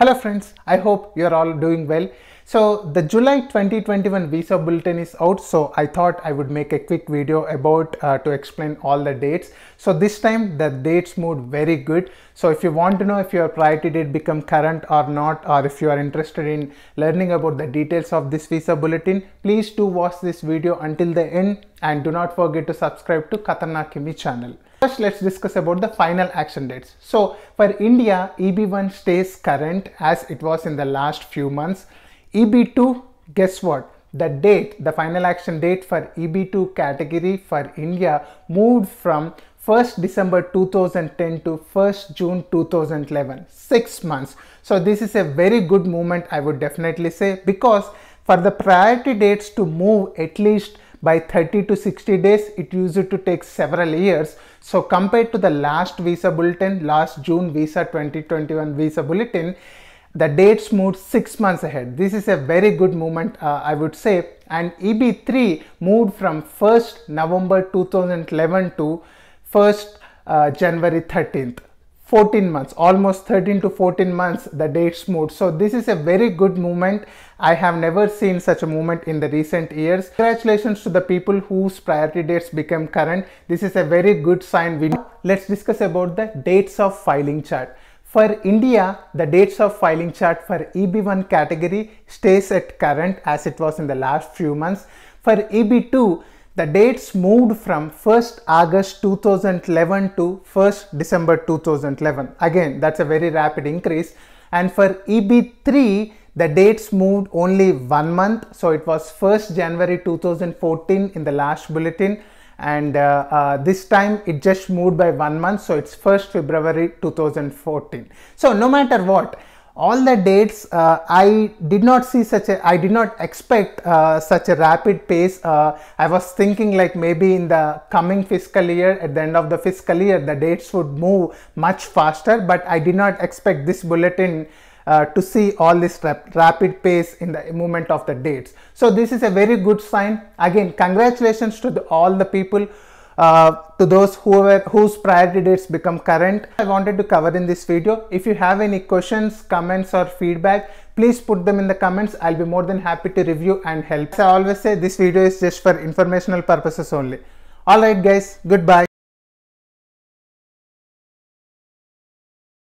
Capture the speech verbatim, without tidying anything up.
Hello friends, I hope you are all doing well. So the July twenty twenty-one visa bulletin is out, so I thought I would make a quick video about uh, to explain all the dates. So this time the dates moved very good. So if you want to know if your priority date become current or not, or if you are interested in learning about the details of this visa bulletin, please do watch this video until the end and do not forget to subscribe to Khatarnak Kimmi channel. First, let's discuss about the final action dates. So for India, E B one stays current as it was in the last few months. E B two, guess what? The date, the final action date for E B two category for India moved from first December two thousand ten to first June two thousand eleven, six months. So this is a very good movement, I would definitely say, because for the priority dates to move at least by thirty to sixty days, it used to take several years. So compared to the last visa bulletin, last June visa twenty twenty-one visa bulletin, the dates moved six months ahead. This is a very good movement, uh, I would say. And E B three moved from first November two thousand eleven to first uh, January thirteenth. fourteen months, almost thirteen to fourteen months the dates moved. So this is a very good movement. I have never seen such a movement in the recent years. Congratulations to the people whose priority dates became current. This is a very good sign. We let's discuss about the dates of filing chart. For India, the dates of filing chart for E B one category stays at current as it was in the last few months. For E B two, the dates moved from first August two thousand eleven to first December two thousand eleven. Again, that's a very rapid increase. And for E B three, the dates moved only one month. So it was first January two thousand fourteen in the last bulletin. And uh, uh, this time it just moved by one month. So it's first February two thousand fourteen. So no matter what, all the dates, uh, I did not see such a, I did not expect uh, such a rapid pace. Uh, I was thinking like maybe in the coming fiscal year, at the end of the fiscal year, the dates would move much faster, but I did not expect this bulletin uh, to see all this rap rapid pace in the movement of the dates. So this is a very good sign. Again, congratulations to the, all the people Uh, to those who were, whose priority dates become current. I wanted to cover in this video. If you have any questions, comments or feedback, please put them in the comments. I'll be more than happy to review and help. As I always say, this video is just for informational purposes only. Alright guys, goodbye.